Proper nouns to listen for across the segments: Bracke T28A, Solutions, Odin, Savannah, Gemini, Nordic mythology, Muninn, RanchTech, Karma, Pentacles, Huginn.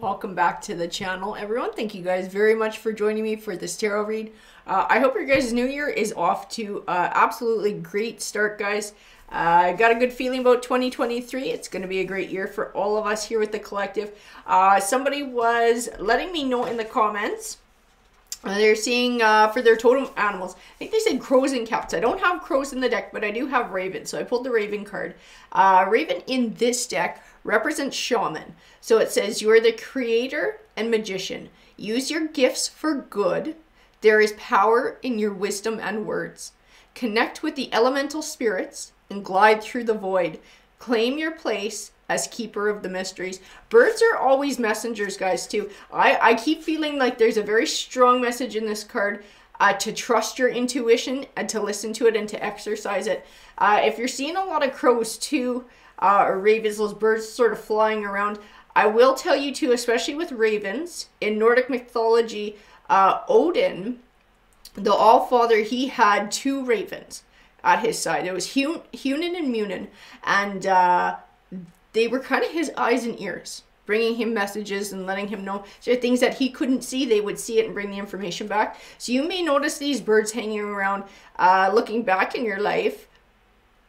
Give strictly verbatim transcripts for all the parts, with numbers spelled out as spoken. Welcome back to the channel, everyone. Thank you guys very much for joining me for this tarot read. Uh, I hope your guys' new year is off to uh, absolutely great start, guys. Uh, I got a good feeling about twenty twenty-three. It's going to be a great year for all of us here with the collective. Uh, somebody was letting me know in the comments. Uh, they're seeing uh, for their totem animals. I think they said crows and cats. I don't have crows in the deck, but I do have raven. So I pulled the raven card. Uh, raven in this deck represents shaman. So it says you are the creator and magician. Use your gifts for good. There is power in your wisdom and words. Connect with the elemental spirits and glide through the void. Claim your place as keeper of the mysteries. Birds are always messengers, guys, too. I, I keep feeling like there's a very strong message in this card uh, to trust your intuition and to listen to it and to exercise it. Uh, if you're seeing a lot of crows, too, uh, or ravens, those birds sort of flying around, I will tell you, too, especially with ravens, in Nordic mythology, uh, Odin, the All-Father, he had two ravens at his side. It was Huginn and Muninn, and uh, they were kind of his eyes and ears, bringing him messages and letting him know. So things that he couldn't see, they would see it and bring the information back. So you may notice these birds hanging around, uh, looking back in your life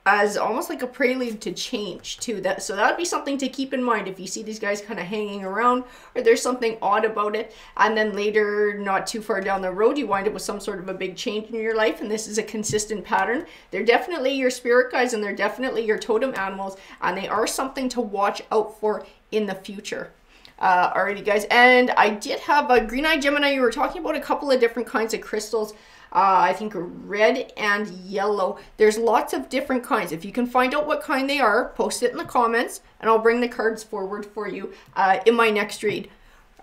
as almost like a prelude to change too. That, so that'd be something to keep in mind if you see these guys kind of hanging around or there's something odd about it. And then later, not too far down the road, you wind up with some sort of a big change in your life. And this is a consistent pattern. They're definitely your spirit guides and they're definitely your totem animals. And they are something to watch out for in the future. Uh, alrighty guys, and I did have a green-eyed Gemini. You were talking about a couple of different kinds of crystals. Uh, I think red and yellow. There's lots of different kinds. If you can find out what kind they are, post it in the comments and I'll bring the cards forward for you uh, in my next read.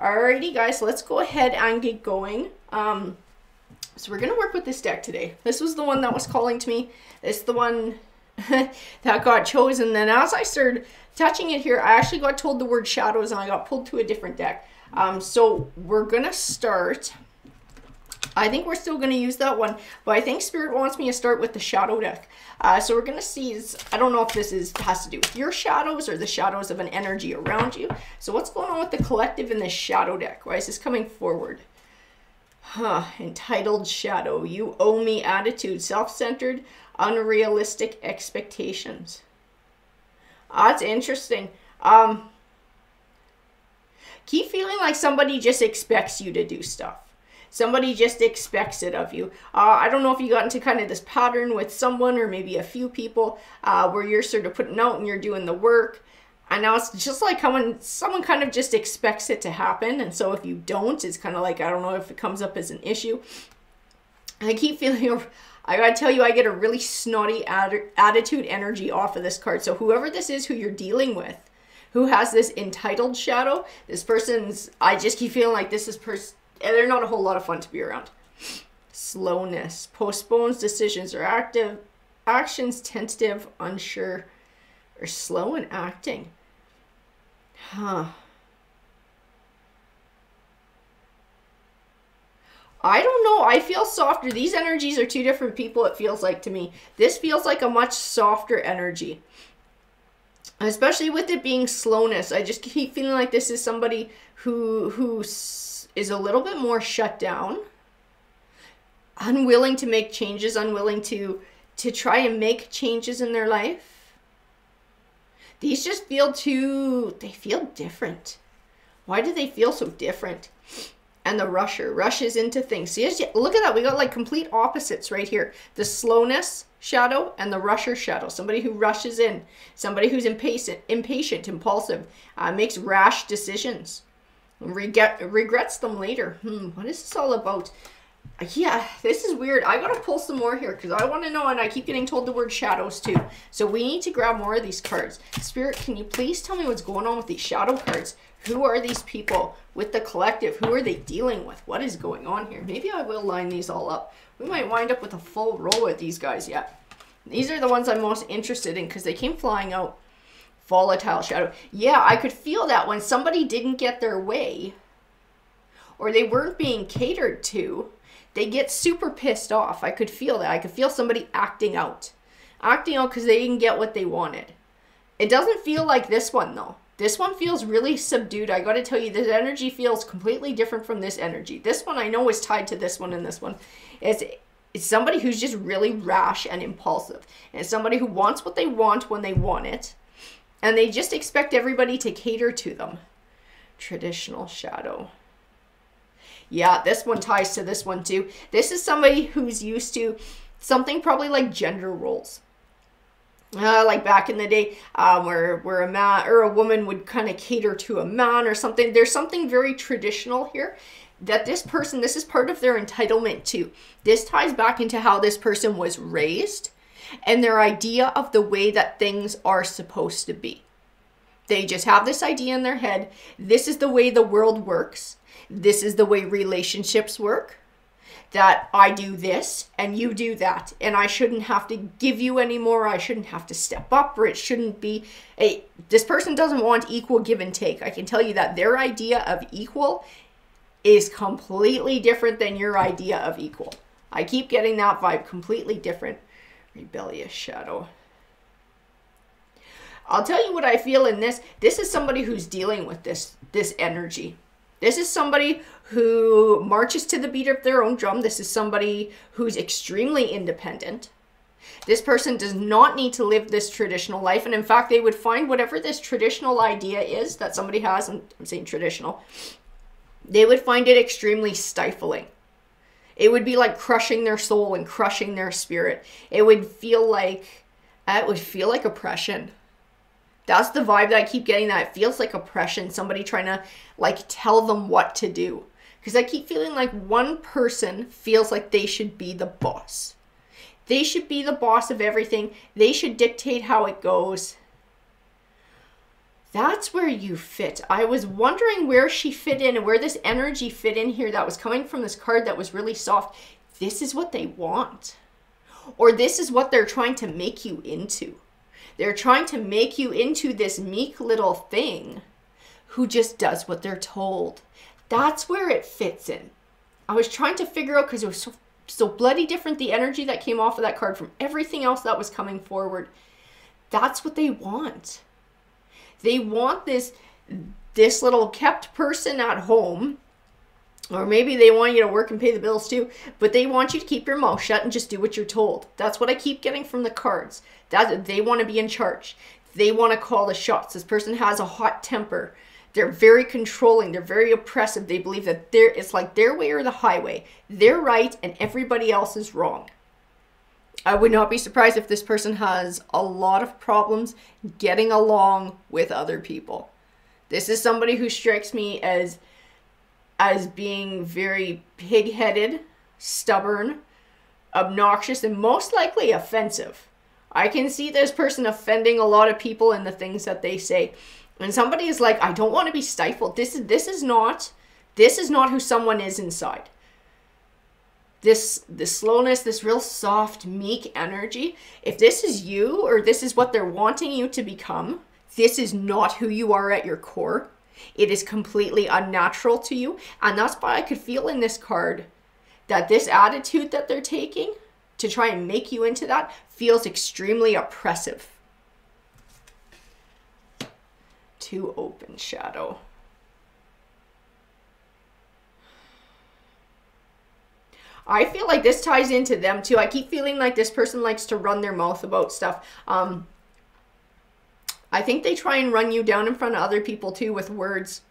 Alrighty guys, let's go ahead and get going. Um, so we're going to work with this deck today. This was the one that was calling to me. It's the one that got chosen. Then as I started touching it here, I actually got told the word shadows and I got pulled to a different deck. Um, so we're going to start... I think we're still going to use that one, but I think Spirit wants me to start with the shadow deck. Uh, so we're going to see, I don't know if this is has to do with your shadows or the shadows of an energy around you. So what's going on with the collective in the shadow deck? Why is this coming forward? Huh, entitled shadow, you owe me attitude, self-centered, unrealistic expectations. Ah, that's interesting. Um, keep feeling like somebody just expects you to do stuff. Somebody just expects it of you. Uh, I don't know if you got into kind of this pattern with someone or maybe a few people uh, where you're sort of putting out and you're doing the work. And now it's just like someone, someone kind of just expects it to happen. And so if you don't, it's kind of like, I don't know if it comes up as an issue. And I keep feeling, I gotta tell you, I get a really snotty att- attitude energy off of this card. So whoever this is who you're dealing with, who has this entitled shadow, this person's, I just keep feeling like this is person. They're not a whole lot of fun to be around. Slowness. Postpones decisions or active actions, tentative, unsure, or slow in acting. Huh. I don't know. I feel softer. These energies are two different people, it feels like to me. This feels like a much softer energy. Especially with it being slowness. I just keep feeling like this is somebody who who's is a little bit more shut down, unwilling to make changes, unwilling to to try and make changes in their life. These just feel too, they feel different. Why do they feel so different? And the rusher rushes into things. See, look at that. We got like complete opposites right here. The slowness shadow and the rusher shadow. Somebody who rushes in, somebody who's impatient, impatient, impulsive, uh, makes rash decisions. Regret, regrets them later. Hmm, what is this all about? Yeah, this is weird. I gotta pull some more here because I want to know, and I keep getting told the word shadows too. So we need to grab more of these cards. Spirit, can you please tell me what's going on with these shadow cards? Who are these people with the collective? Who are they dealing with? What is going on here? Maybe I will line these all up. We might wind up with a full row of these guys yet. These are the ones I'm most interested in because they came flying out. Volatile shadow. Yeah, I could feel that when somebody didn't get their way or they weren't being catered to, they get super pissed off. I could feel that. I could feel somebody acting out. Acting out because they didn't get what they wanted. It doesn't feel like this one though. This one feels really subdued. I gotta tell you, this energy feels completely different from this energy. This one I know is tied to this one and this one. It's, it's somebody who's just really rash and impulsive. And it's somebody who wants what they want when they want it. And they just expect everybody to cater to them. Traditional shadow. Yeah, this one ties to this one too. This is somebody who's used to something probably like gender roles. Uh, like back in the day uh, where, where a man or a woman would kind of cater to a man or something. There's something very traditional here that this person, this is part of their entitlement too. This ties back into how this person was raised and their idea of the way that things are supposed to be. They just have this idea in their head. This is the way the world works. This is the way relationships work. That I do this and you do that, and I shouldn't have to give you anymore. I shouldn't have to step up, or it shouldn't be a, this person doesn't want equal give and take. I can tell you that their idea of equal is completely different than your idea of equal. I keep getting that vibe, completely different. Rebellious shadow. I'll tell you what I feel in this. This is somebody who's dealing with this, this energy. This is somebody who marches to the beat of their own drum. This is somebody who's extremely independent. This person does not need to live this traditional life. And in fact, they would find whatever this traditional idea is that somebody has, and I'm saying traditional, they would find it extremely stifling. It would be like crushing their soul and crushing their spirit. It would feel like, it would feel like oppression. That's the vibe that I keep getting, that it feels like oppression, somebody trying to like tell them what to do. Because I keep feeling like one person feels like they should be the boss. They should be the boss of everything. They should dictate how it goes. That's where you fit. I was wondering where she fit in and where this energy fit in here that was coming from this card that was really soft. This is what they want. Or this is what they're trying to make you into. They're trying to make you into this meek little thing who just does what they're told. That's where it fits in. I was trying to figure out, because it was so, so bloody different, the energy that came off of that card from everything else that was coming forward. That's what they want. They want this, this little kept person at home, or maybe they want you to work and pay the bills too, but they want you to keep your mouth shut and just do what you're told. That's what I keep getting from the cards. That they want to be in charge. They want to call the shots. This person has a hot temper. They're very controlling. They're very oppressive. They believe that they're, it's like their way or the highway. They're right and everybody else is wrong. I would not be surprised if this person has a lot of problems getting along with other people. This is somebody who strikes me as as being very pig-headed, stubborn, obnoxious, and most likely offensive. I can see this person offending a lot of people in the things that they say. And somebody is like, I don't want to be stifled. This is, this is not, this is not who someone is inside. This, this slowness, this real soft, meek energy, if this is you, or this is what they're wanting you to become, this is not who you are at your core. It is completely unnatural to you. And that's why I could feel in this card that this attitude that they're taking to try and make you into that feels extremely oppressive. Too open shadow. I feel like this ties into them too. I keep feeling like this person likes to run their mouth about stuff. Um, I think they try and run you down in front of other people too with words,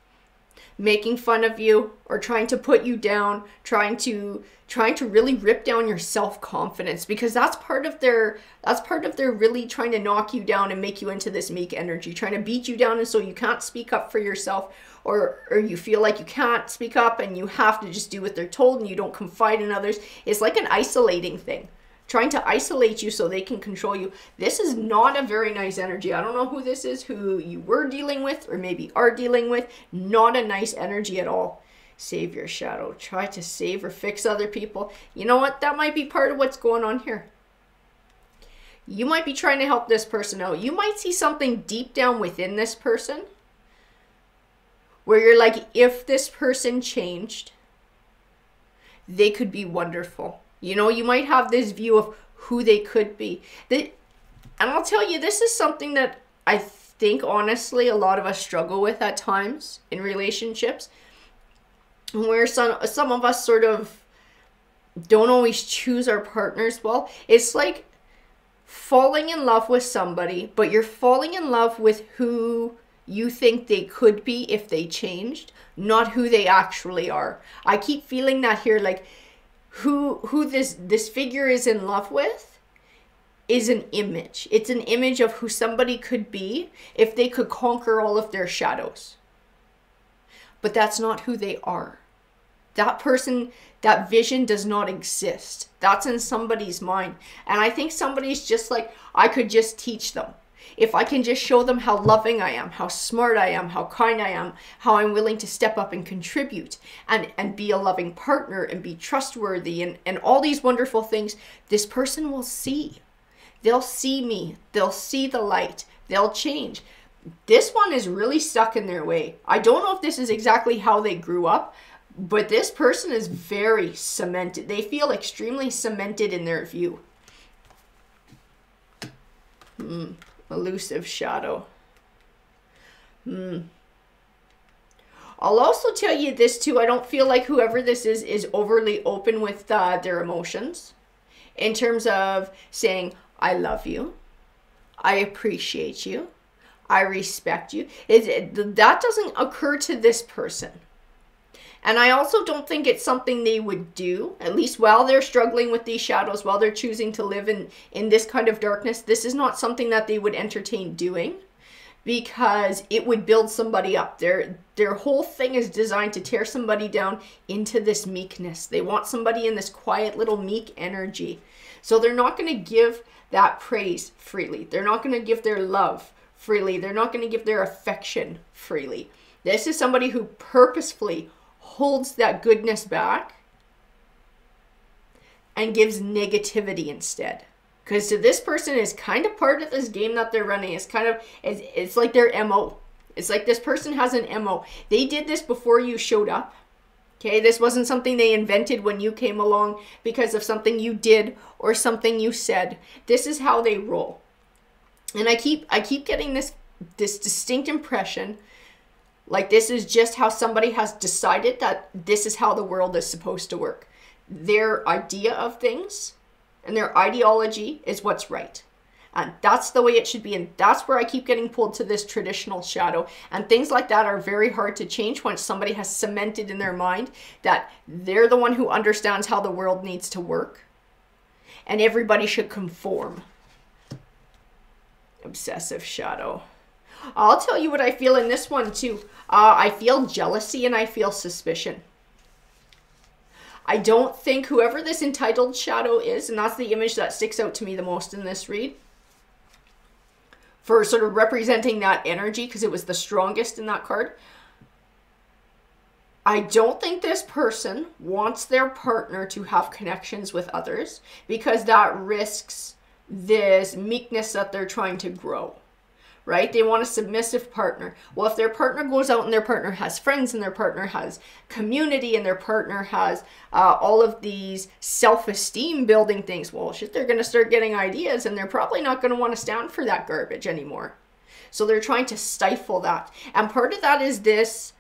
making fun of you or trying to put you down, trying to trying to really rip down your self-confidence, because that's part of their that's part of their really trying to knock you down and make you into this meek energy, trying to beat you down, and so you can't speak up for yourself, or or you feel like you can't speak up and you have to just do what they're told and you don't confide in others. It's like an isolating thing. Trying to isolate you so they can control you. This is not a very nice energy. I don't know who this is, who you were dealing with, or maybe are dealing with. Not a nice energy at all. Save your shadow. Try to save or fix other people. You know what? That might be part of what's going on here. You might be trying to help this person out. You might see something deep down within this person where you're like, if this person changed, they could be wonderful. You know, you might have this view of who they could be. They, and I'll tell you, this is something that I think, honestly, a lot of us struggle with at times in relationships, where some, some of us sort of don't always choose our partners well. It's like falling in love with somebody, but you're falling in love with who you think they could be if they changed, not who they actually are. I keep feeling that here, like who who this this figure is in love with is an image. It's an image of who somebody could be if they could conquer all of their shadows. But that's not who they are. That person, that vision does not exist. That's in somebody's mind. And I think somebody's just like, I could just teach them. If I can just show them how loving I am, how smart I am, how kind I am, how I'm willing to step up and contribute and, and be a loving partner and be trustworthy and, and all these wonderful things, this person will see. They'll see me. They'll see the light. They'll change. This one is really stuck in their way. I don't know if this is exactly how they grew up, but this person is very cemented. They feel extremely cemented in their view. Hmm. Elusive shadow. Hmm. I'll also tell you this too. I don't feel like whoever this is is overly open with uh, their emotions in terms of saying, I love you. I appreciate you. I respect you. It, it, that doesn't occur to this person. And I also don't think it's something they would do, at least while they're struggling with these shadows, while they're choosing to live in, in this kind of darkness. This is not something that they would entertain doing because it would build somebody up. Their, their whole thing is designed to tear somebody down into this meekness. They want somebody in this quiet little meek energy. So they're not going to give that praise freely. They're not going to give their love freely. They're not going to give their affection freely. This is somebody who purposefully holds that goodness back and gives negativity instead, because to this person is kind of part of this game that they're running. It's kind of it's, it's like their M O. It's like this person has an M O. They did this before you showed up. Okay, this wasn't something they invented when you came along because of something you did or something you said. This is how they roll. And I keep I keep getting this this distinct impression, like this is just how somebody has decided that this is how the world is supposed to work. Their idea of things and their ideology is what's right. And that's the way it should be. And that's where I keep getting pulled to this traditional shadow. And things like that are very hard to change once somebody has cemented in their mind that they're the one who understands how the world needs to work. And everybody should conform. Obsessive shadow. I'll tell you what I feel in this one too. Uh, I feel jealousy and I feel suspicion. I don't think whoever this entitled shadow is, and that's the image that sticks out to me the most in this read, for sort of representing that energy because it was the strongest in that card. I don't think this person wants their partner to have connections with others because that risks this meekness that they're trying to grow. Right? They want a submissive partner. Well, if their partner goes out and their partner has friends and their partner has community and their partner has uh, all of these self-esteem building things, well, shit, they're going to start getting ideas and they're probably not going to want to stand for that garbage anymore. So they're trying to stifle that. And part of that is this,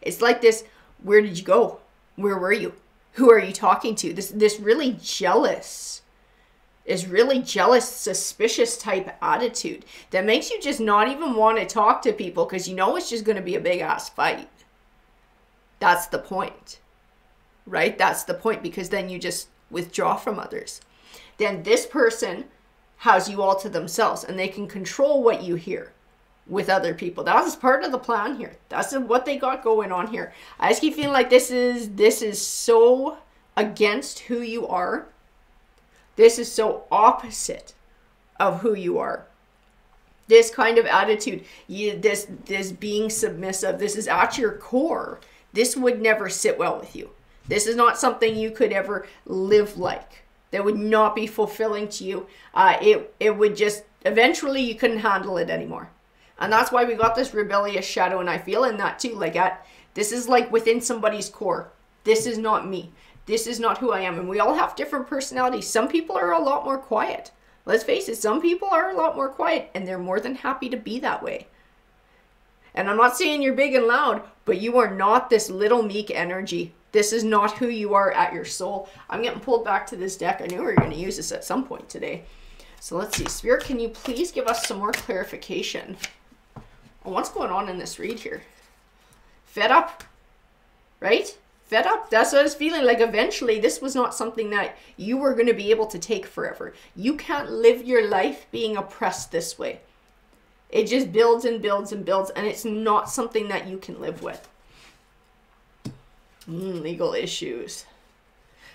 it's like this, where did you go? Where were you? Who are you talking to? This, this really jealous is really jealous, suspicious type attitude that makes you just not even want to talk to people because you know it's just going to be a big ass fight. That's the point, right? That's the point, because then you just withdraw from others. Then this person has you all to themselves and they can control what you hear with other people. That's part of the plan here. That's what they got going on here. I just keep feeling like this is, this is so against who you are. This is so opposite of who you are. This kind of attitude, you, this, this being submissive, this is at your core. This would never sit well with you. This is not something you could ever live like. That would not be fulfilling to you. Uh, it, it would just, eventually you couldn't handle it anymore. And that's why we got this rebellious shadow, and I feel in that too. Like at, this is like within somebody's core. This is not me. This is not who I am. And we all have different personalities. Some people are a lot more quiet. Let's face it, some people are a lot more quiet, and they're more than happy to be that way. And I'm not saying you're big and loud, but you are not this little meek energy. This is not who you are at your soul. I'm getting pulled back to this deck. I knew we were going to use this at some point today. So let's see. Spirit, can you please give us some more clarification on what's going on in this read here? Fed up, right? Fed up. That's what I was feeling. Like eventually this was not something that you were going to be able to take forever. You can't live your life being oppressed this way. It just builds and builds and builds, and it's not something that you can live with. Mm, legal issues.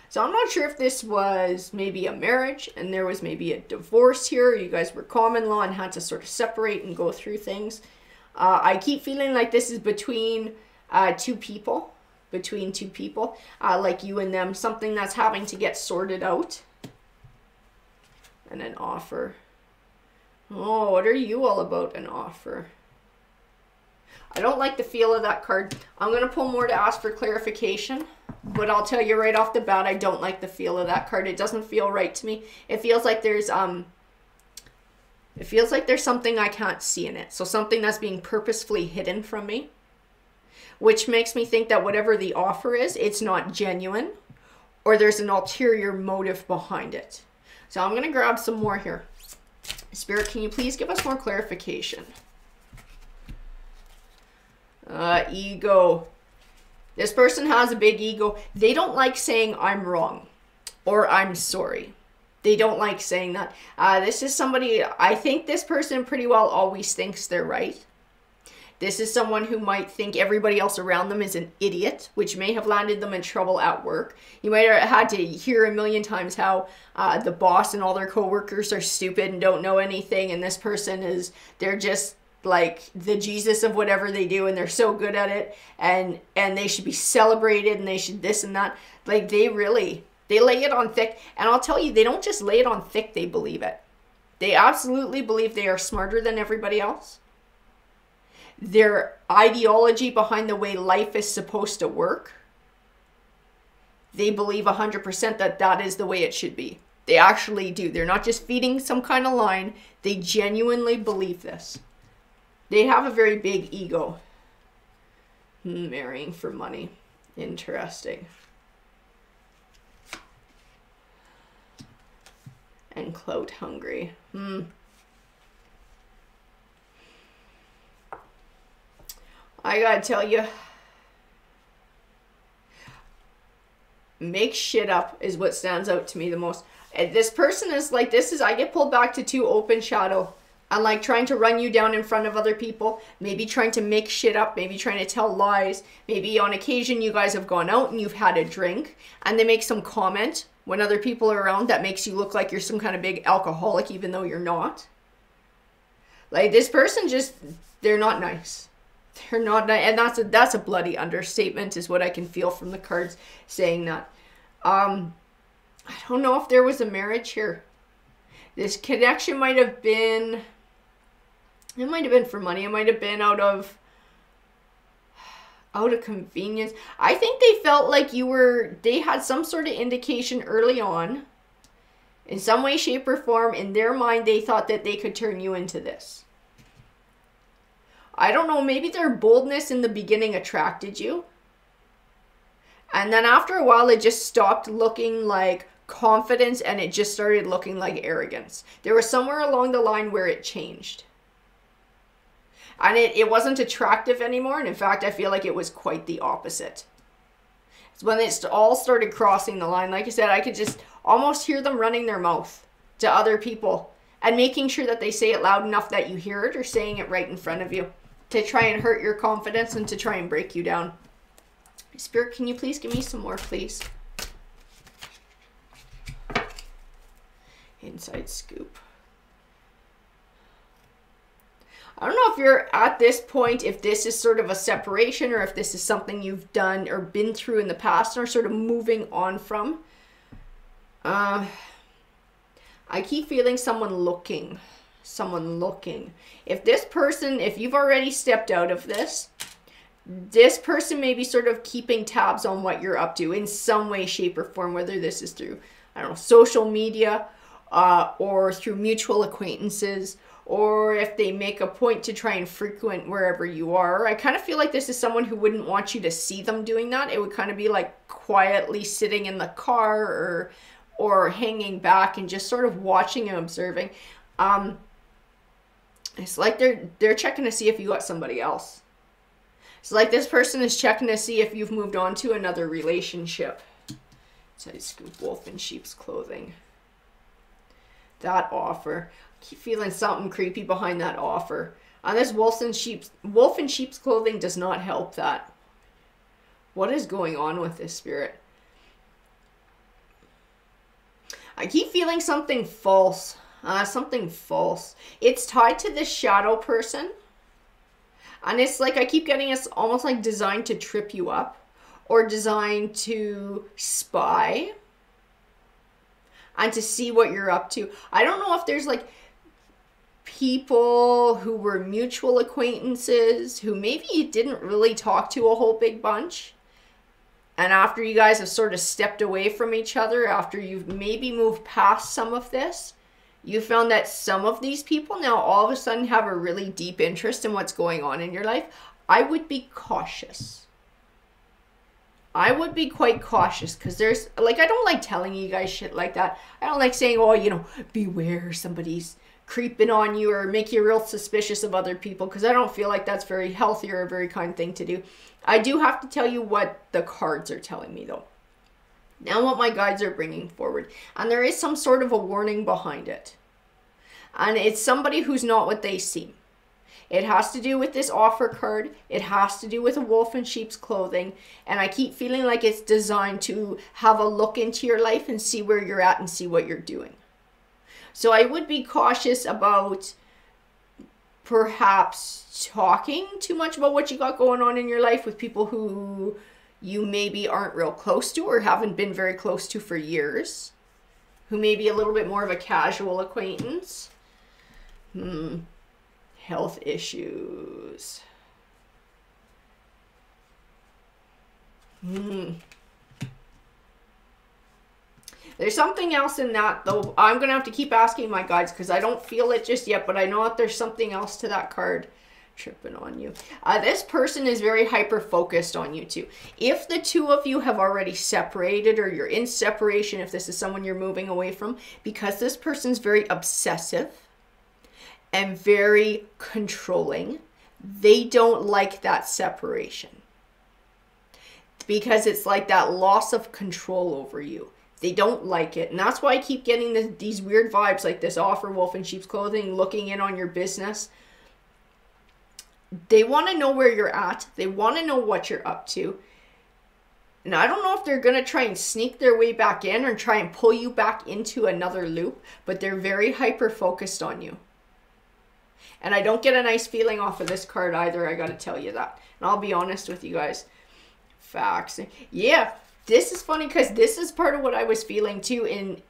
So I'm not sure if this was maybe a marriage and there was maybe a divorce here. You guys were common law and had to sort of separate and go through things. Uh, I keep feeling like this is between uh, two people, between two people, uh, like you and them, something that's having to get sorted out. And an offer. Oh, what are you all about? An offer. I don't like the feel of that card. I'm going to pull more to ask for clarification, but I'll tell you right off the bat, I don't like the feel of that card. It doesn't feel right to me. It feels like there's, um, it feels like there's something I can't see in it. So something that's being purposefully hidden from me, which makes me think that whatever the offer is, it's not genuine, or there's an ulterior motive behind it. So I'm going to grab some more here. Spirit, can you please give us more clarification? Uh, ego. This person has a big ego. They don't like saying I'm wrong or I'm sorry. They don't like saying that. Uh, this is somebody, I think this person pretty well always thinks they're right. This is someone who might think everybody else around them is an idiot, which may have landed them in trouble at work. You might have had to hear a million times how uh, the boss and all their coworkers are stupid and don't know anything, and this person is, they're just like the Jesus of whatever they do, and they're so good at it, and and they should be celebrated, and they should this and that. Like they really, they lay it on thick. And I'll tell you, they don't just lay it on thick, they believe it. They absolutely believe they are smarter than everybody else. Their ideology behind the way life is supposed to work, they believe one hundred percent that that is the way it should be. They actually do. They're not just feeding some kind of line. They genuinely believe this. They have a very big ego. Marrying for money. Interesting. And clout hungry. Hmm. I gotta tell you, make shit up is what stands out to me the most. And this person is like, this is, I get pulled back to two open shadow. I'm like trying to run you down in front of other people, maybe trying to make shit up, maybe trying to tell lies. Maybe on occasion you guys have gone out and you've had a drink and they make some comment when other people are around that makes you look like you're some kind of big alcoholic, even though you're not. Like this person just, they're not nice. They're not nice. And that's a, that's a bloody understatement is what I can feel from the cards saying that. Um, I don't know if there was a marriage here. This connection might have been... It might have been for money. It might have been out of out of convenience. I think they felt like you were, they had some sort of indication early on in some way, shape, or form. In their mind, they thought that they could turn you into this. I don't know. Maybe their boldness in the beginning attracted you. And then after a while, it just stopped looking like confidence and it just started looking like arrogance. There was somewhere along the line where it changed. And it, it wasn't attractive anymore. And in fact, I feel like it was quite the opposite. It's when it all started crossing the line. Like I said, I could just almost hear them running their mouth to other people and making sure that they say it loud enough that you hear it or saying it right in front of you to try and hurt your confidence and to try and break you down. Spirit, can you please give me some more, please? Inside scoop. I don't know if you're at this point, if this is sort of a separation or if this is something you've done or been through in the past or sort of moving on from. Uh, I keep feeling someone looking, someone looking. If this person, if you've already stepped out of this, this person may be sort of keeping tabs on what you're up to in some way, shape, or form, whether this is through, I don't know, social media, uh, or through mutual acquaintances, or if they make a point to try and frequent wherever you are. I kind of feel like this is someone who wouldn't want you to see them doing that. It would kind of be like quietly sitting in the car or or hanging back and just sort of watching and observing. Um, it's like they're they're checking to see if you got somebody else. It's like this person is checking to see if you've moved on to another relationship. So I scoop wolf in sheep's clothing. That offer. I keep feeling something creepy behind that offer. And this wolf in sheep's wolf in sheep's clothing does not help that. What is going on with this spirit? I keep feeling something false. Uh, something false. It's tied to this shadow person. And it's like I keep getting it's almost like designed to trip you up. Or designed to spy. And to see what you're up to. I don't know if there's like people who were mutual acquaintances. Who maybe you didn't really talk to a whole big bunch. And after you guys have sort of stepped away from each other, after you've maybe moved past some of this, you found that some of these people now all of a sudden have a really deep interest in what's going on in your life. I would be cautious. I would be quite cautious because there's, like, I don't like telling you guys shit like that. I don't like saying, oh, you know, beware somebody's creeping on you or make you real suspicious of other people, because I don't feel like that's very healthy or a very kind thing to do. I do have to tell you what the cards are telling me, though. Now what my guides are bringing forward. And there is some sort of a warning behind it. And it's somebody who's not what they seem. It has to do with this offer card. It has to do with a wolf in sheep's clothing. And I keep feeling like it's designed to have a look into your life and see where you're at and see what you're doing. So I would be cautious about perhaps talking too much about what you got going on in your life with people who you maybe aren't real close to or haven't been very close to for years, who may be a little bit more of a casual acquaintance. Hmm. Health issues. Hmm. There's something else in that, though. I'm going to have to keep asking my guides because I don't feel it just yet, but I know that there's something else to that card tripping on you. Uh, this person is very hyper-focused on you, too. If the two of you have already separated or you're in separation, if this is someone you're moving away from, because this person's very obsessive and very controlling, they don't like that separation because it's like that loss of control over you. They don't like it. And that's why I keep getting this, these weird vibes like this offer wolf in sheep's clothing, looking in on your business. They want to know where you're at. They want to know what you're up to. And I don't know if they're going to try and sneak their way back in or try and pull you back into another loop, but they're very hyper-focused on you. And I don't get a nice feeling off of this card either. I got to tell you that. And I'll be honest with you guys. Facts. Yeah. This is funny because this is part of what I was feeling too in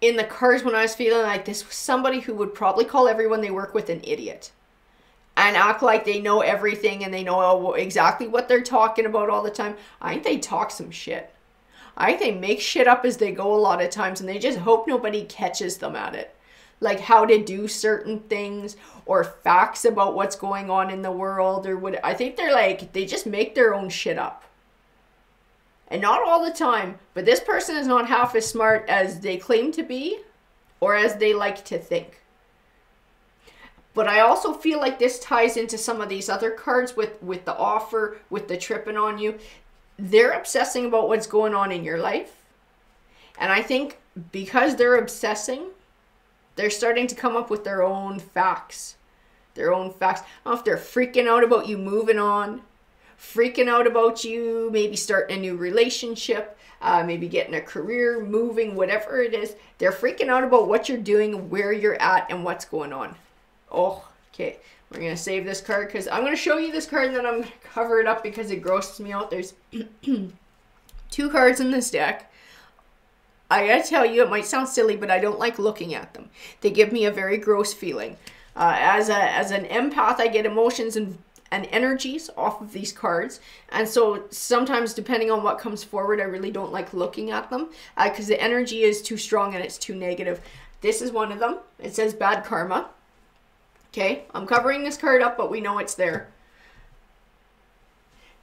in the cards when I was feeling like this was somebody who would probably call everyone they work with an idiot and act like they know everything and they know exactly what they're talking about all the time. I think they talk some shit. I think they make shit up as they go a lot of times and they just hope nobody catches them at it. Like how to do certain things or facts about what's going on in the world or what. I think they're like, they just make their own shit up. And not all the time, but this person is not half as smart as they claim to be or as they like to think. But I also feel like this ties into some of these other cards with, with the offer, with the tripping on you. They're obsessing about what's going on in your life. And I think because they're obsessing, they're starting to come up with their own facts. Their own facts. I don't know if they're freaking out about you moving on. Freaking out about you, maybe starting a new relationship, uh, maybe getting a career, moving, whatever it is. They're freaking out about what you're doing, where you're at, and what's going on. Oh, okay. We're going to save this card because I'm going to show you this card and then I'm going to cover it up because it grosses me out. There's two cards in this deck. I got to tell you, it might sound silly, but I don't like looking at them. They give me a very gross feeling. Uh, as, a, as an empath, I get emotions and and energies off of these cards, and so sometimes depending on what comes forward I really don't like looking at them because uh, the energy is too strong and it's too negative. This is one of them. It says bad karma. Okay, I'm covering this card up, but we know it's there.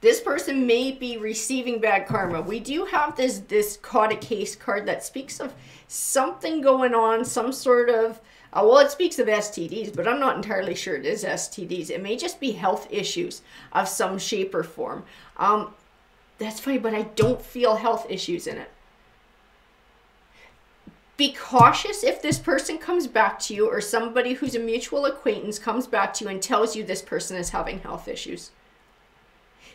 This person may be receiving bad karma. We do have this this Caught a Case card that speaks of something going on, some sort of, uh, well, it speaks of S T Ds, but I'm not entirely sure it is S T Ds. It may just be health issues of some shape or form. Um, that's funny, but I don't feel health issues in it. Be cautious if this person comes back to you, or somebody who's a mutual acquaintance comes back to you and tells you this person is having health issues.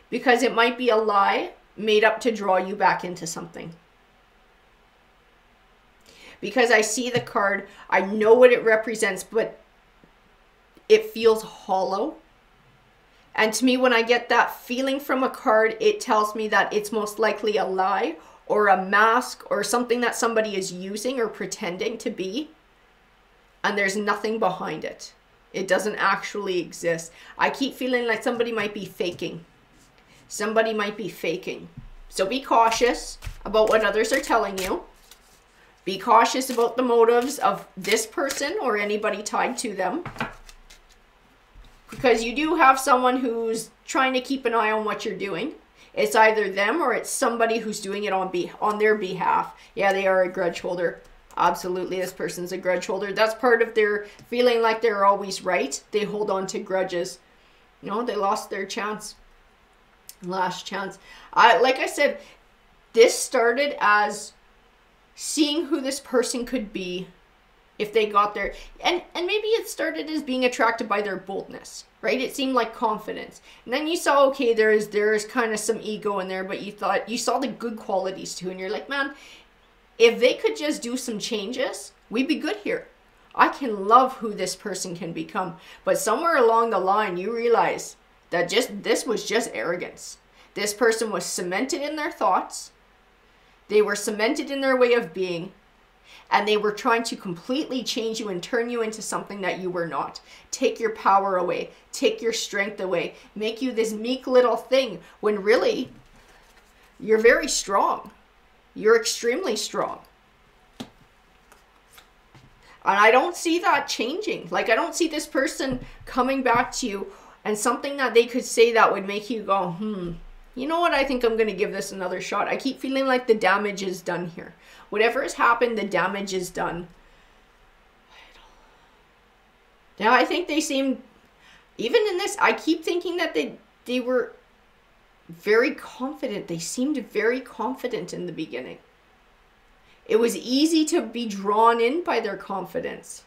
Because it might be a lie made up to draw you back into something. Because I see the card, I know what it represents, but it feels hollow. And to me, when I get that feeling from a card, it tells me that it's most likely a lie or a mask or something that somebody is using or pretending to be. And there's nothing behind it. It doesn't actually exist. I keep feeling like somebody might be faking. Somebody might be faking. So be cautious about what others are telling you. Be cautious about the motives of this person or anybody tied to them. Because you do have someone who's trying to keep an eye on what you're doing. It's either them or it's somebody who's doing it on be on their behalf. Yeah, they are a grudge holder. Absolutely, this person's a grudge holder. That's part of their feeling like they're always right. They hold on to grudges. You know, they lost their chance. Last chance. I, like I said, this started as seeing who this person could be if they got there. And, and maybe it started as being attracted by their boldness, right? It seemed like confidence. And then you saw, okay, there is, there is kind of some ego in there, but you thought, you saw the good qualities too. And you're like, man, if they could just do some changes, we'd be good here. I can love who this person can become. But somewhere along the line, you realize that just this was just arrogance. This person was cemented in their thoughts. They were cemented in their way of being. And they were trying to completely change you and turn you into something that you were not. Take your power away. Take your strength away. Make you this meek little thing when really you're very strong. You're extremely strong. And I don't see that changing. Like, I don't see this person coming back to you and something that they could say that would make you go, hmm, you know what, I think I'm going to give this another shot. I keep feeling like the damage is done here. Whatever has happened, the damage is done. Now, I think they seem, even in this, I keep thinking that they, they were very confident. They seemed very confident in the beginning. It was easy to be drawn in by their confidence.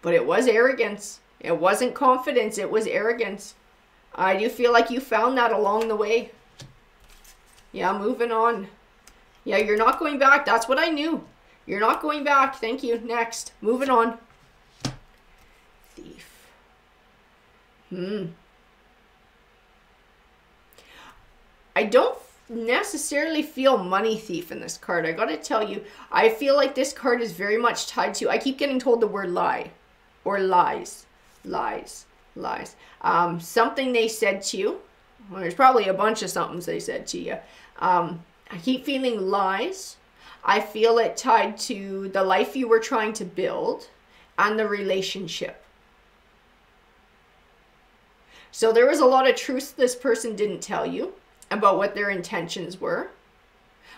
But it was arrogance. It wasn't confidence, it was arrogance. I do feel like you found that along the way. Yeah, moving on. Yeah, you're not going back. That's what I knew. You're not going back. Thank you. Next. Moving on. Thief. Hmm. I don't necessarily feel money thief in this card. I gotta tell you, I feel like this card is very much tied to, I keep getting told the word lie or lies. Lies, lies. Um, something they said to you. Well, there's probably a bunch of somethings they said to you. Um, I keep feeling lies. I feel it tied to the life you were trying to build and the relationship. So there was a lot of truth this person didn't tell you about what their intentions were,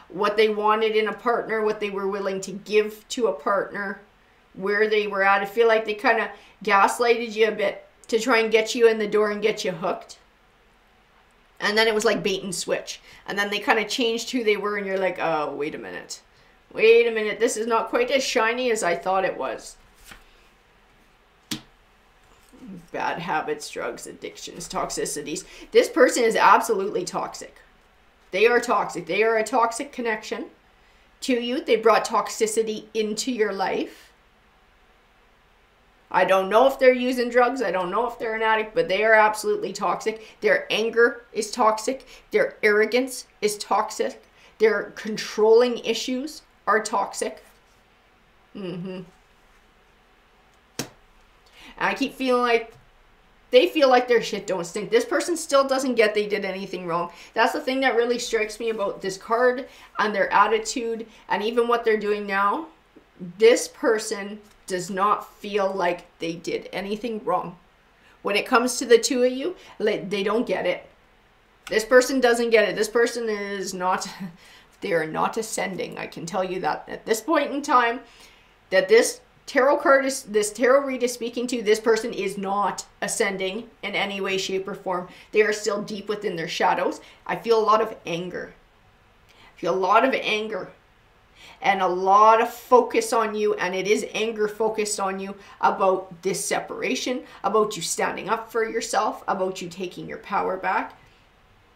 what they wanted in a partner, what they were willing to give to a partner, where they were at. I feel like they kind of gaslighted you a bit to try and get you in the door and get you hooked. And then it was like bait and switch. And then they kind of changed who they were and you're like, oh, wait a minute. Wait a minute. This is not quite as shiny as I thought it was. Bad habits, drugs, addictions, toxicities. This person is absolutely toxic. They are toxic. They are a toxic connection to you. They brought toxicity into your life. I don't know if they're using drugs. I don't know if they're an addict, but they are absolutely toxic. Their anger is toxic. Their arrogance is toxic. Their controlling issues are toxic. Mm-hmm. And I keep feeling like they feel like their shit don't stink. This person still doesn't get they did anything wrong. That's the thing that really strikes me about this card and their attitude and even what they're doing now. this person does not feel like they did anything wrong. When it comes to the two of you, they don't get it. This person doesn't get it. This person is not, they are not ascending. I can tell you that at this point in time, that this tarot card is, this tarot read is speaking to, this person is not ascending in any way, shape, or form. They are still deep within their shadows. I feel a lot of anger. I feel a lot of anger and a lot of focus on you, and it is anger focused on you about this separation, about you standing up for yourself, about you taking your power back.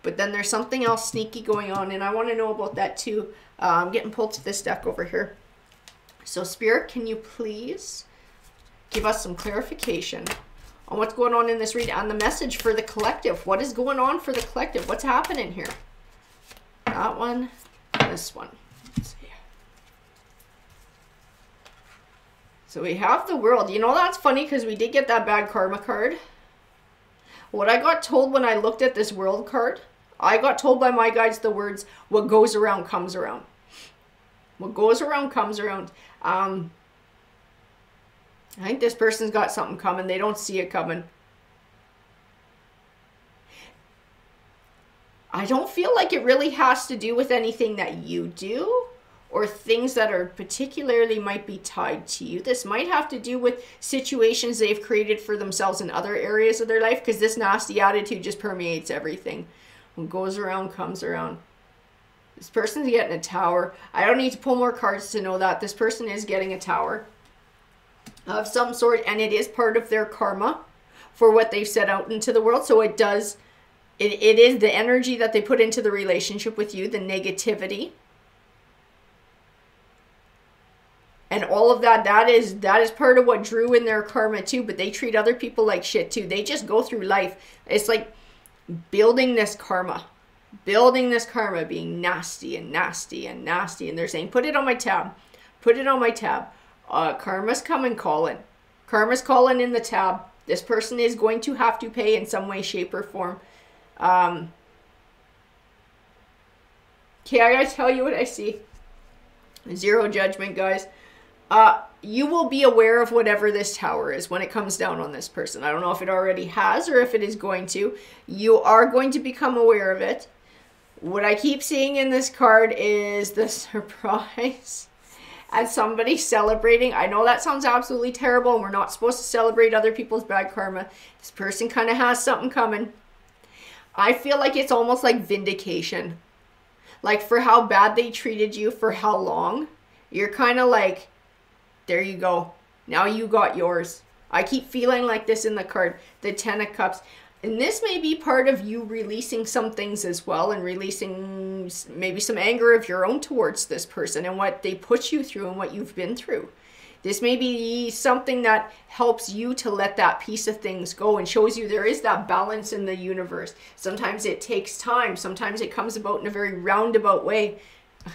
But then there's something else sneaky going on, and I want to know about that too. Uh, I'm getting pulled to this deck over here. So Spirit, can you please give us some clarification on what's going on in this read and the message for the collective? What is going on for the collective? What's happening here? That one, this one. Let's see. So we have the World. You know, that's funny because we did get that bad karma card. What I got told when I looked at this World card, I got told by my guides the words, what goes around comes around. What goes around comes around. Um, I think this person's got something coming. They don't see it coming. I don't feel like it really has to do with anything that you do or things that are particularly might be tied to you. This might have to do with situations they've created for themselves in other areas of their life, because this nasty attitude just permeates everything. What goes around comes around. This person's getting a tower. I don't need to pull more cards to know that. This person is getting a tower of some sort, and it is part of their karma for what they've set out into the world. So it does, it, it is the energy that they put into the relationship with you, the negativity. And all of that, that is, that is part of what drew in their karma too, but they treat other people like shit too. They just go through life. It's like building this karma, building this karma, being nasty and nasty and nasty. And they're saying, put it on my tab, put it on my tab. Uh, karma's coming, calling. Karma's calling in the tab. This person is going to have to pay in some way, shape, or form. Um, okay, I gotta tell you what I see. Zero judgment, guys. Uh, you will be aware of whatever this tower is when it comes down on this person. I don't know if it already has or if it is going to. You are going to become aware of it. What I keep seeing in this card is the surprise and somebody celebrating. I know that sounds absolutely terrible, and we're not supposed to celebrate other people's bad karma. This person kind of has something coming. I feel like it's almost like vindication. Like for how bad they treated you, for how long. You're kind of like, there you go. Now you got yours. I keep feeling like this in the card, the Ten of Cups. And this may be part of you releasing some things as well, and releasing maybe some anger of your own towards this person and what they put you through and what you've been through. This may be something that helps you to let that piece of things go and shows you there is that balance in the universe. Sometimes it takes time. Sometimes it comes about in a very roundabout way.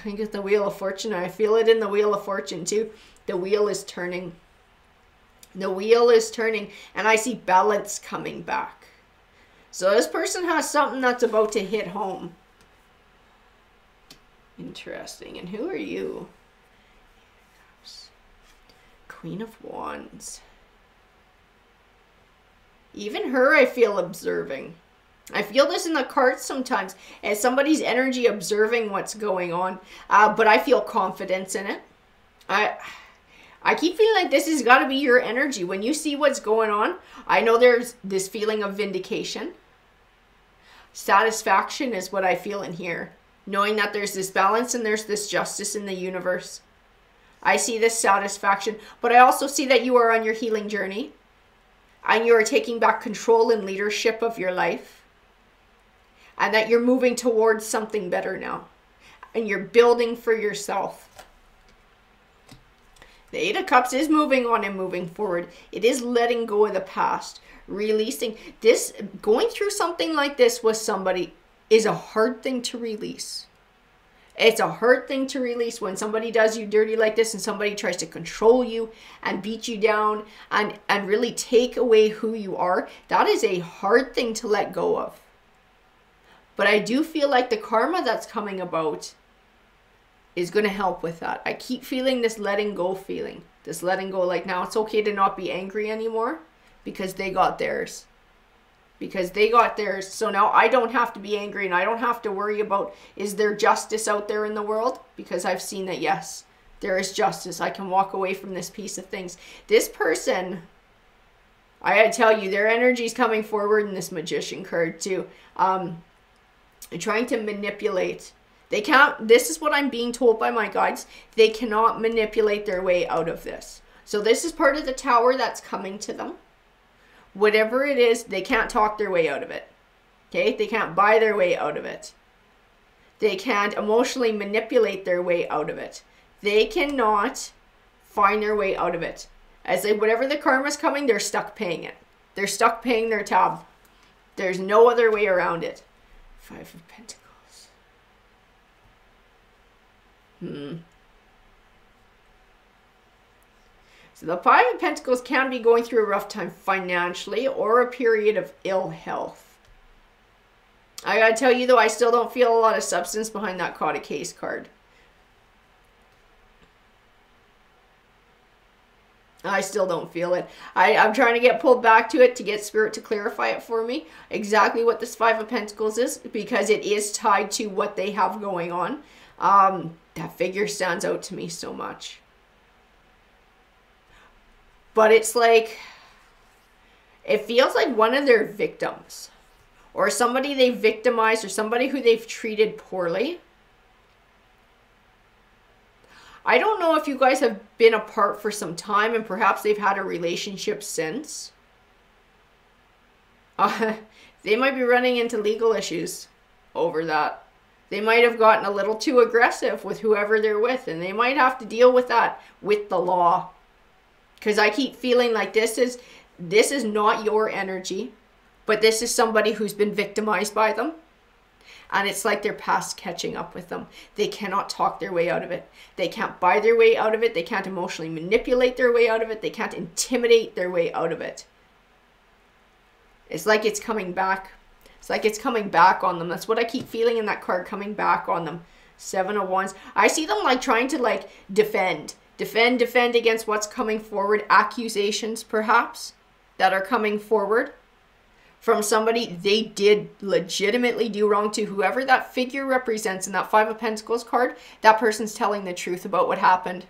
I get the Wheel of Fortune. I feel it in the Wheel of Fortune too. The wheel is turning. The wheel is turning, and I see balance coming back. So this person has something that's about to hit home. Interesting. And who are you? Queen of Wands. Even her, I feel observing. I feel this in the cards sometimes as somebody's energy observing what's going on, uh, but I feel confidence in it. I... I keep feeling like this has got to be your energy. When you see what's going on, I know there's this feeling of vindication. Satisfaction is what I feel in here. Knowing that there's this balance and there's this justice in the universe. I see this satisfaction, but I also see that you are on your healing journey and you are taking back control and leadership of your life, and that you're moving towards something better now and you're building for yourself. The Eight of Cups is moving on and moving forward. It is letting go of the past, releasing. This, going through something like this with somebody is a hard thing to release. It's a hard thing to release when somebody does you dirty like this and somebody tries to control you and beat you down and, and really take away who you are. That is a hard thing to let go of. But I do feel like the karma that's coming about is going to help with that. I keep feeling this letting go feeling. This letting go, like now it's okay to not be angry anymore because they got theirs. Because they got theirs. So now I don't have to be angry and I don't have to worry about, is there justice out there in the world? Because I've seen that, yes, there is justice. I can walk away from this piece of things. This person, I gotta tell you, their energy is coming forward in this Magician card too. Um, trying to manipulate. They can't, this is what I'm being told by my guides. They cannot manipulate their way out of this. So this is part of the tower that's coming to them. Whatever it is, they can't talk their way out of it. Okay? They can't buy their way out of it. They can't emotionally manipulate their way out of it. They cannot find their way out of it. As they, whatever the karma's coming, they're stuck paying it. They're stuck paying their tab. There's no other way around it. Five of Pentacles. Hmm. So the Five of Pentacles can be going through a rough time financially or a period of ill health. I gotta tell you though, I still don't feel a lot of substance behind that caught a case card. I still don't feel it. I, I'm trying to get pulled back to it to get Spirit to clarify it for me. Exactly what this Five of Pentacles is, because it is tied to what they have going on. Um, that figure stands out to me so much. But it's like, it feels like one of their victims or somebody they victimized or somebody who they've treated poorly. I don't know if you guys have been apart for some time and perhaps they've had a relationship since. Uh, they might be running into legal issues over that. They might have gotten a little too aggressive with whoever they're with and they might have to deal with that with the law. Because I keep feeling like this is, this is not your energy, but this is somebody who's been victimized by them. And it's like their past catching up with them. They cannot talk their way out of it. They can't buy their way out of it. They can't emotionally manipulate their way out of it. They can't intimidate their way out of it. It's like it's coming back. It's like it's coming back on them. That's what I keep feeling in that card, coming back on them. Seven of Wands. I see them like trying to like defend. Defend, defend against what's coming forward. Accusations, perhaps, that are coming forward from somebody they did legitimately do wrong to. Whoever that figure represents in that Five of Pentacles card, that person's telling the truth about what happened.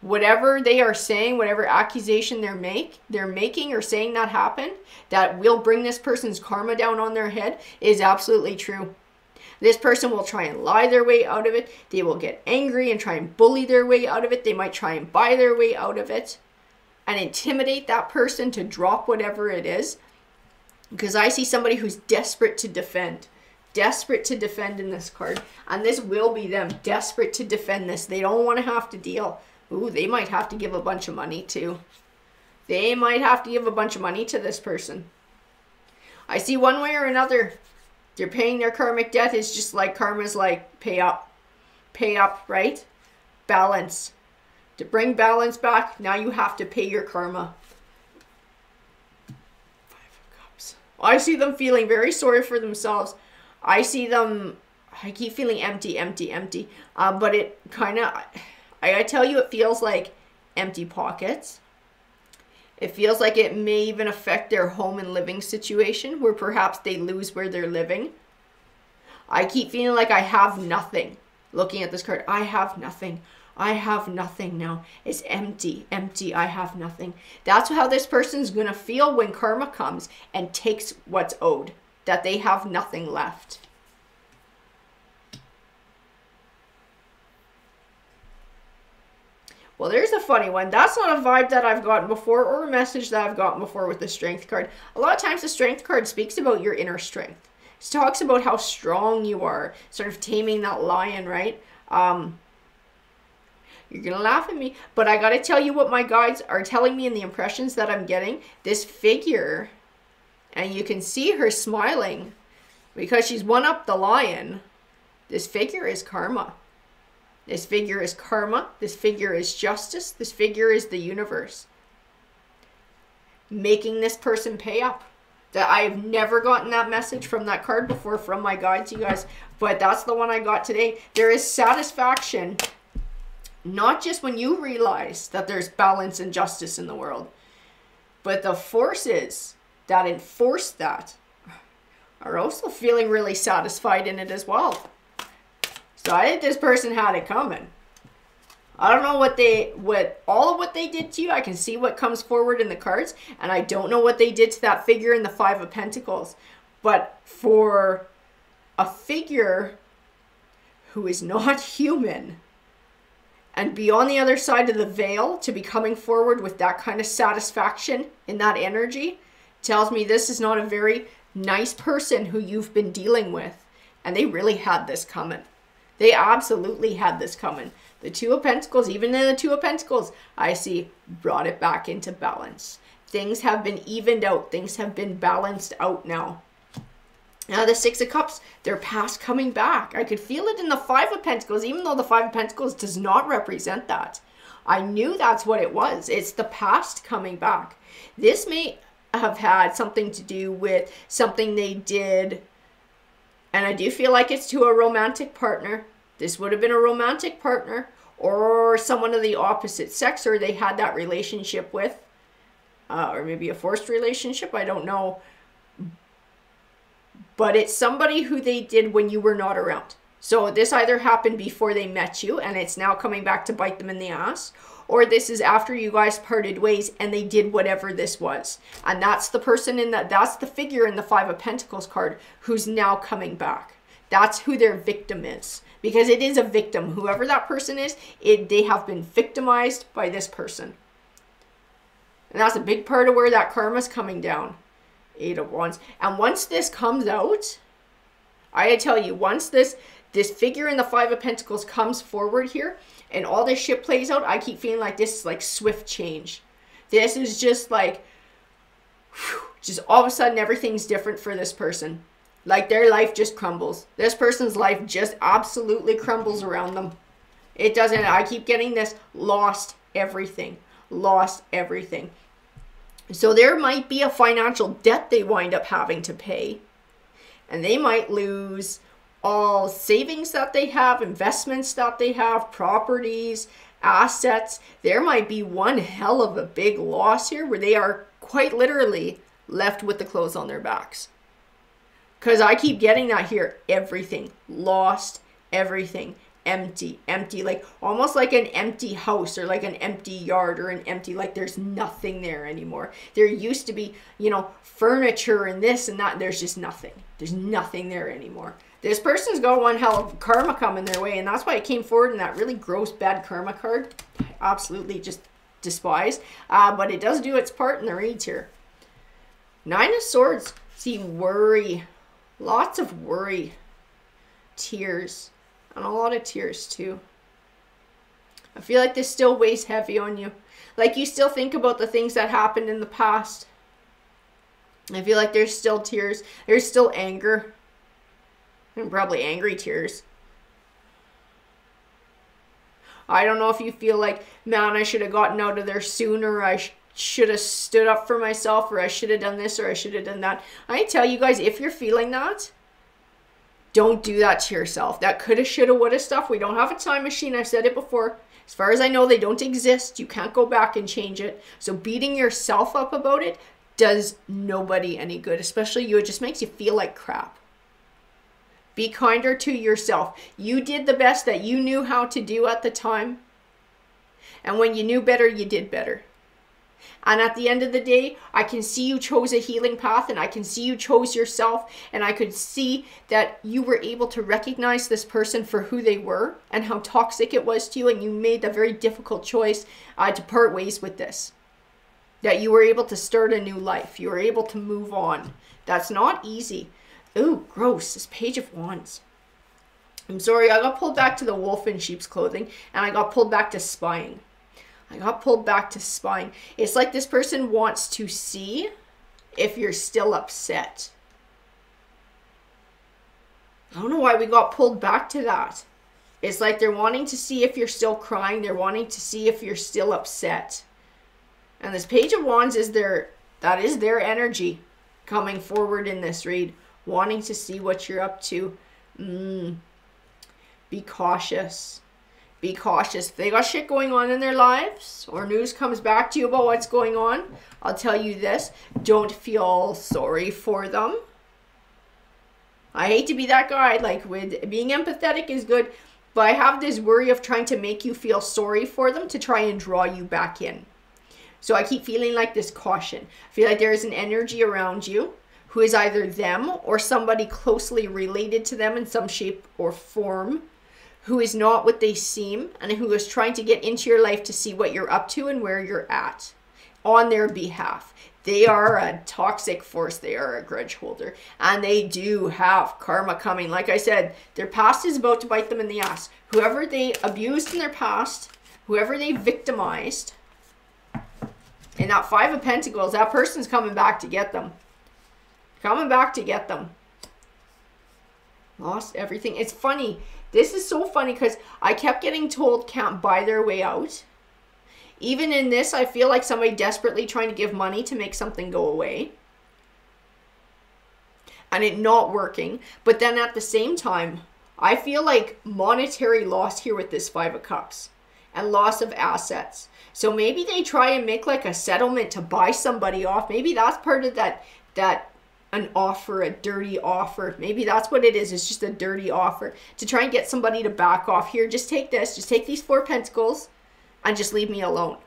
Whatever they are saying, whatever accusation they're, make, they're making or saying that happened, that will bring this person's karma down on their head, is absolutely true. This person will try and lie their way out of it. They will get angry and try and bully their way out of it. They might try and buy their way out of it and intimidate that person to drop whatever it is. Because I see somebody who's desperate to defend. Desperate to defend in this card. And this will be them. Desperate to defend this. They don't want to have to deal. Ooh, they might have to give a bunch of money too. They might have to give a bunch of money to this person. I see one way or another, they're paying their karmic debt. It's just like karma's like, pay up. Pay up, right? Balance. To bring balance back, now you have to pay your karma. I see them feeling very sorry for themselves. I see them, I keep feeling empty, empty, empty. Uh, but it kind of, I, I tell you, it feels like empty pockets. It feels like it may even affect their home and living situation where perhaps they lose where they're living. I keep feeling like I have nothing. Looking at this card, I have nothing. I have nothing now. It's empty, empty. I have nothing. That's how this person's going to feel when karma comes and takes what's owed, that they have nothing left. Well, there's a funny one. That's not a vibe that I've gotten before or a message that I've gotten before with the Strength card. A lot of times the Strength card speaks about your inner strength. It talks about how strong you are, sort of taming that lion, right? Um... You're going to laugh at me, but I got to tell you what my guides are telling me and the impressions that I'm getting. This figure, and you can see her smiling because she's one up the lion. This figure is karma. This figure is karma. This figure is justice. This figure is the universe. Making this person pay up. that I have never gotten that message from that card before from my guides, you guys, but that's the one I got today. There is satisfaction, not just when you realize that there's balance and justice in the world, but the forces that enforce that are also feeling really satisfied in it as well. So I think this person had it coming. I don't know what they, what, all of what they did to you. I can see what comes forward in the cards, and I don't know what they did to that figure in the Five of Pentacles. But for a figure who is not human and be on the other side of the veil to be coming forward with that kind of satisfaction in that energy tells me this is not a very nice person who you've been dealing with. And they really had this coming. They absolutely had this coming. The Two of Pentacles, even in the Two of Pentacles, I see brought it back into balance. Things have been evened out. Things have been balanced out now. Now the Six of Cups, their past coming back. I could feel it in the Five of Pentacles, even though the Five of Pentacles does not represent that. I knew that's what it was. It's the past coming back. This may have had something to do with something they did, and I do feel like it's to a romantic partner. This would have been a romantic partner or someone of the opposite sex, or they had that relationship with, uh, or maybe a forced relationship. I don't know. But it's somebody who they did when you were not around. So this either happened before they met you and it's now coming back to bite them in the ass, or this is after you guys parted ways and they did whatever this was. And that's the person in that, that's the figure in the Five of Pentacles card who's now coming back. That's who their victim is, because it is a victim. Whoever that person is, it, they have been victimized by this person. And that's a big part of where that karma's coming down. Eight of Wands. And once this comes out, I tell you, once this this figure in the Five of Pentacles comes forward here and all this shit plays out, I keep feeling like this is like swift change. This is just like, whew, just all of a sudden everything's different for this person. Like their life just crumbles. This person's life just absolutely crumbles around them. It doesn't, I keep getting this lost everything, lost everything. So there might be a financial debt they wind up having to pay, and they might lose all savings that they have, investments that they have, properties, assets. There might be one hell of a big loss here where they are quite literally left with the clothes on their backs. Because I keep getting that here. Everything. Lost. Everything. Empty. Empty. Like almost like an empty house or like an empty yard or an empty, like there's nothing there anymore. There used to be, you know, furniture and this and that. And there's just nothing. There's nothing there anymore. This person's got one hell of karma coming their way. And that's why it came forward in that really gross bad karma card. I absolutely just despise. Uh, but it does do its part in the reads here. Nine of Swords. See, worry. Lots of worry, tears, and a lot of tears too. I feel like this still weighs heavy on you. Like you still think about the things that happened in the past. I feel like there's still tears. There's still anger. And probably angry tears. I don't know if you feel like, man, I should have gotten out of there sooner. I should. should have stood up for myself, or I should have done this, or I should have done that. I tell you guys, if you're feeling that, don't do that to yourself. That coulda, shoulda, woulda stuff. We don't have a time machine. I've said it before. As far as I know, they don't exist. You can't go back and change it. So beating yourself up about it does nobody any good, especially you. It just makes you feel like crap. Be kinder to yourself. You did the best that you knew how to do at the time. And when you knew better, you did better. And at the end of the day, I can see you chose a healing path, and I can see you chose yourself, and I could see that you were able to recognize this person for who they were and how toxic it was to you, and you made the very difficult choice uh, to part ways with this. That you were able to start a new life. You were able to move on. That's not easy. Ooh, gross. This Page of Wands. I'm sorry, I got pulled back to the wolf in sheep's clothing, and I got pulled back to spying. I got pulled back to spying. It's like this person wants to see if you're still upset. I don't know why we got pulled back to that. It's like they're wanting to see if you're still crying. They're wanting to see if you're still upset. And this Page of Wands is their, that is their energy. coming forward in this read, wanting to see what you're up to. Mm. Be cautious. Be cautious. If they got shit going on in their lives, or news comes back to you about what's going on, I'll tell you this, don't feel sorry for them. I hate to be that guy, like, with being empathetic is good, but I have this worry of trying to make you feel sorry for them to try and draw you back in. So I keep feeling like this caution. I feel like there is an energy around you who is either them or somebody closely related to them in some shape or form, who is not what they seem and who is trying to get into your life to see what you're up to and where you're at on their behalf. They are a toxic force. They are a grudge holder. And they do have karma coming. Like I said, their past is about to bite them in the ass. Whoever they abused in their past, whoever they victimized, and that Five of Pentacles, that person's coming back to get them. Coming back to get them. Lost everything. It's funny. This is so funny because I kept getting told can't buy their way out. Even in this, I feel like somebody desperately trying to give money to make something go away. And it not working. But then at the same time, I feel like monetary loss here with this Five of Cups. And loss of assets. So maybe they try and make like a settlement to buy somebody off. Maybe that's part of that, that an offer, a dirty offer. Maybe that's what it is. It's just a dirty offer to try and get somebody to back off. Here, just take this. Just take these Four Pentacles. And just leave me alone.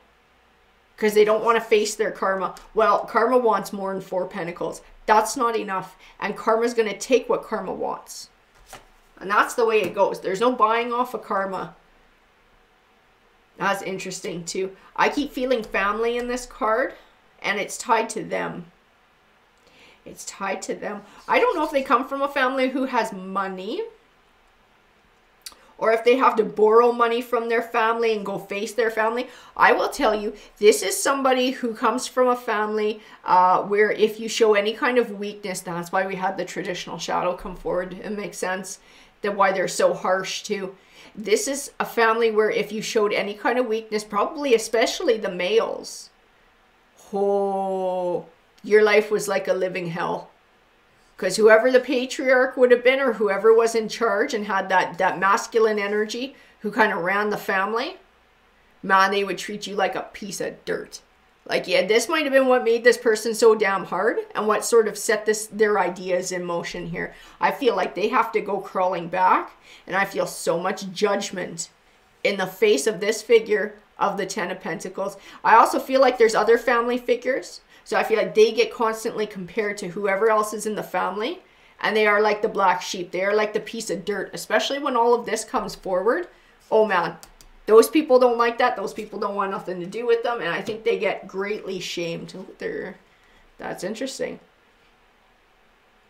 Because they don't want to face their karma. Well, karma wants more than Four Pentacles. That's not enough. And karma's going to take what karma wants. And that's the way it goes. There's no buying off of karma. That's interesting too. I keep feeling family in this card. And it's tied to them. It's tied to them. I don't know if they come from a family who has money. Or if they have to borrow money from their family and go face their family. I will tell you, this is somebody who comes from a family uh, where if you show any kind of weakness, that's why we had the traditional shadow come forward. It makes sense that why they're so harsh too. This is a family where if you showed any kind of weakness, probably especially the males, oh, your life was like a living hell. Because whoever the patriarch would have been or whoever was in charge and had that, that masculine energy who kind of ran the family, man, they would treat you like a piece of dirt. Like, yeah, this might have been what made this person so damn hard and what sort of set this their ideas in motion here. I feel like they have to go crawling back, and I feel so much judgment in the face of this figure of the Ten of Pentacles. I also feel like there's other family figures. So I feel like they get constantly compared to whoever else is in the family. And they are like the black sheep. They are like the piece of dirt. Especially when all of this comes forward. Oh man, those people don't like that. Those people don't want nothing to do with them. And I think they get greatly shamed. They're, that's interesting.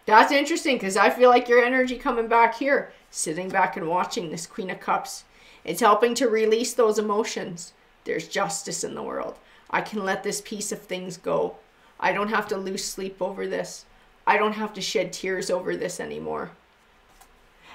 That's interesting because I feel like your energy coming back here. Sitting back and watching this Queen of Cups. It's helping to release those emotions. There's justice in the world. I can let this piece of things go. I don't have to lose sleep over this. I don't have to shed tears over this anymore.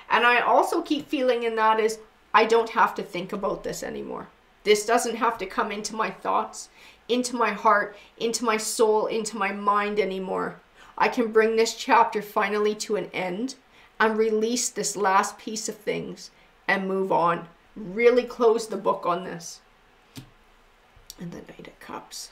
And I also keep feeling in that is I don't have to think about this anymore. This doesn't have to come into my thoughts, into my heart, into my soul, into my mind anymore. I can bring this chapter finally to an end and release this last piece of things and move on. Really close the book on this. And the Knight of Cups.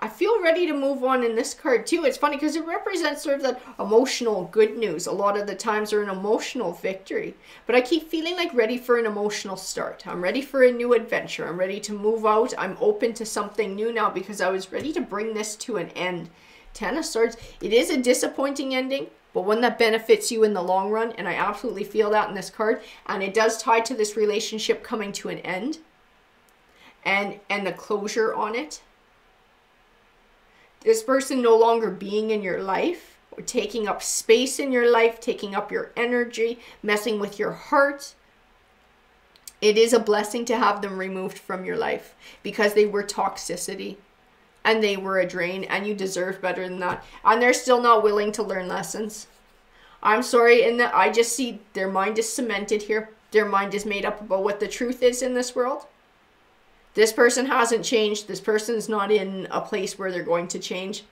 I feel ready to move on in this card too. It's funny because it represents sort of that emotional good news. A lot of the times are an emotional victory. But I keep feeling like ready for an emotional start. I'm ready for a new adventure. I'm ready to move out. I'm open to something new now because I was ready to bring this to an end. Ten of Swords. It is a disappointing ending. But one that benefits you in the long run. And I absolutely feel that in this card. And it does tie to this relationship coming to an end. And, and the closure on it. This person no longer being in your life. Or taking up space in your life. Taking up your energy. Messing with your heart. It is a blessing to have them removed from your life. Because they were toxicity. And they were a drain, and you deserve better than that. And they're still not willing to learn lessons. I'm sorry, in that I just see their mind is cemented here. Their mind is made up about what the truth is in this world. This person hasn't changed. This person's not in a place where they're going to change.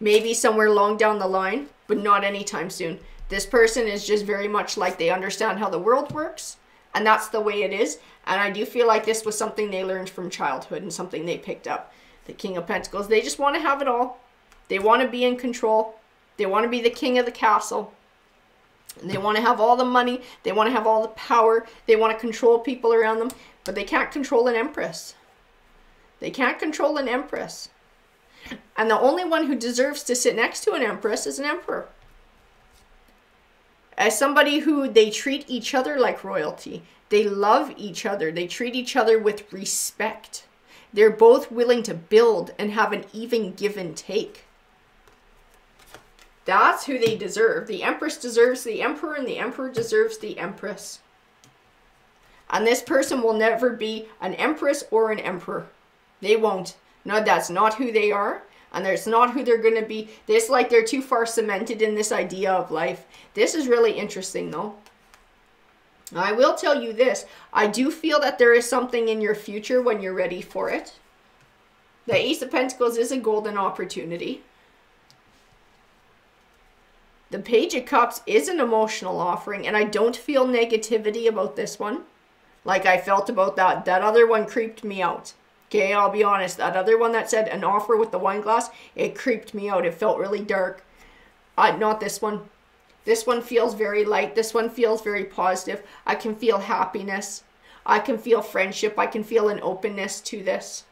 Maybe somewhere long down the line, but not anytime soon. This person is just very much like they understand how the world works, and that's the way it is. And I do feel like this was something they learned from childhood and something they picked up. The King of Pentacles. They just want to have it all. They want to be in control. They want to be the king of the castle. And they want to have all the money. They want to have all the power. They want to control people around them. But they can't control an empress. They can't control an empress. And the only one who deserves to sit next to an empress is an emperor. As somebody who, they treat each other like royalty. They love each other. They treat each other with respect. They're both willing to build and have an even give and take. That's who they deserve. The Empress deserves the Emperor, and the Emperor deserves the Empress. And this person will never be an Empress or an Emperor. They won't. No, that's not who they are, and that's not who they're going to be. It's like they're too far cemented in this idea of life. This is really interesting, though. I will tell you this. I do feel that there is something in your future when you're ready for it. The Ace of Pentacles is a golden opportunity. The Page of Cups is an emotional offering, and I don't feel negativity about this one. Like I felt about that. That other one creeped me out. Okay, I'll be honest. That other one that said an offer with the wine glass, it creeped me out. It felt really dark. Uh, not this one. This one feels very light. This one feels very positive. I can feel happiness. I can feel friendship. I can feel an openness to this.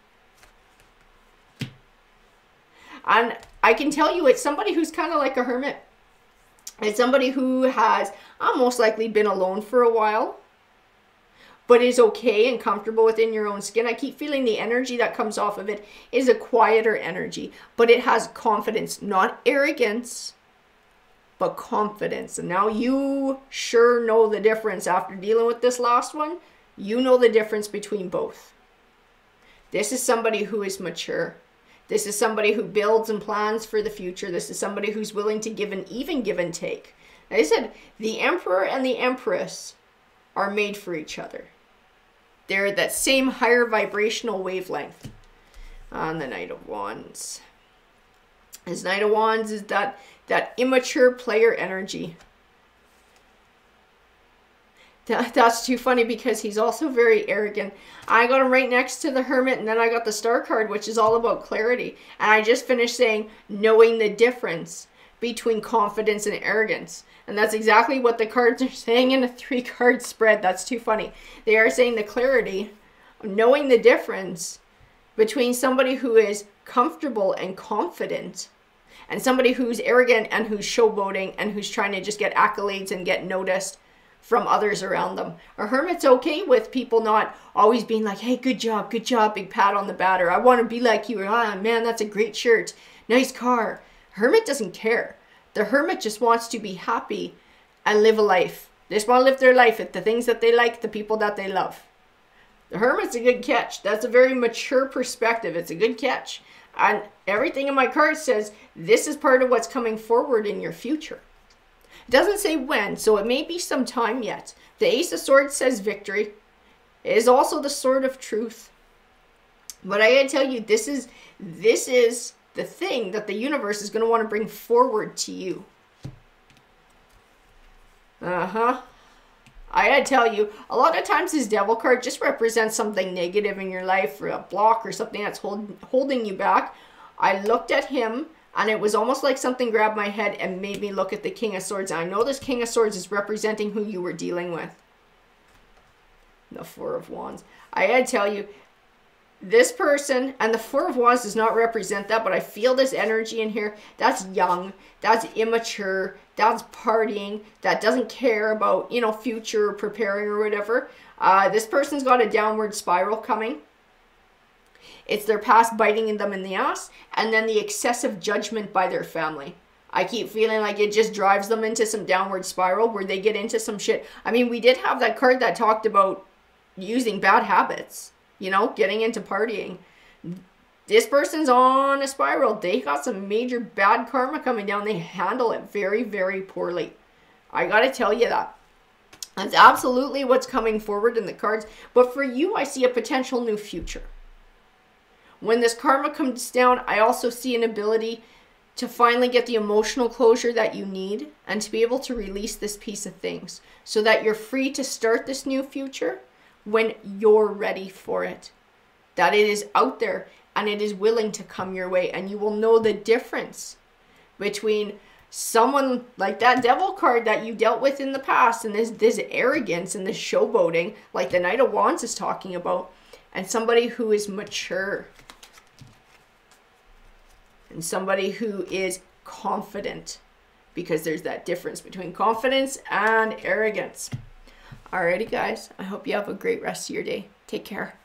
And I can tell you it's somebody who's kind of like a hermit. It's somebody who has most likely been alone for a while, but is okay and comfortable within your own skin. I keep feeling the energy that comes off of it is a quieter energy, but it has confidence, not arrogance, but confidence. And now you sure know the difference after dealing with this last one. You know the difference between both. This is somebody who is mature. This is somebody who builds and plans for the future. This is somebody who's willing to give an even give and take. Like I said, the Emperor and the Empress are made for each other. They're that same higher vibrational wavelength. On the Knight of Wands. This Knight of Wands is that, that immature player energy. That, that's too funny because he's also very arrogant. I got him right next to the Hermit, and then I got the Star card, which is all about clarity. And I just finished saying knowing the difference between confidence and arrogance. And that's exactly what the cards are saying in a three-card spread. That's too funny. They are saying the clarity, knowing the difference between somebody who is comfortable and confident and somebody who's arrogant and who's showboating and who's trying to just get accolades and get noticed from others around them. A hermit's okay with people not always being like, hey, good job, good job, big pat on the back, or I want to be like you, or ah, man, that's a great shirt, nice car. Hermit doesn't care. The Hermit just wants to be happy and live a life. They just want to live their life with the things that they like, the people that they love. The Hermit's a good catch. That's a very mature perspective. It's a good catch. And everything in my card says this is part of what's coming forward in your future. It doesn't say when, so it may be some time yet. The Ace of Swords says victory. It is also the sword of truth. But I gotta tell you, this is this is the thing that the universe is going to want to bring forward to you. Uh-huh. I gotta tell you, a lot of times this devil card just represents something negative in your life, or a block or something that's hold, holding you back. I looked at him, and it was almost like something grabbed my head and made me look at the King of Swords. And I know this King of Swords is representing who you were dealing with. The Four of Wands. I gotta tell you, this person, and the Four of Wands does not represent that, but I feel this energy in here. That's young. That's immature. That's partying. That doesn't care about, you know, future or preparing or whatever. Uh, this person's got a downward spiral coming. It's their past biting them in the ass, and then the excessive judgment by their family. I keep feeling like it just drives them into some downward spiral where they get into some shit. I mean, we did have that card that talked about using bad habits. You know, getting into partying. This person's on a spiral. They got some major bad karma coming down. They handle it very, very poorly. I gotta tell you that. That's absolutely what's coming forward in the cards. But for you, I see a potential new future. When this karma comes down, I also see an ability to finally get the emotional closure that you need and to be able to release this piece of things so that you're free to start this new future when you're ready for it. That it is out there and it is willing to come your way, and you will know the difference between someone like that devil card that you dealt with in the past and this, this arrogance and this showboating like the Knight of Wands is talking about, and somebody who is mature and somebody who is confident, because there's that difference between confidence and arrogance. Alrighty guys, I hope you have a great rest of your day. Take care.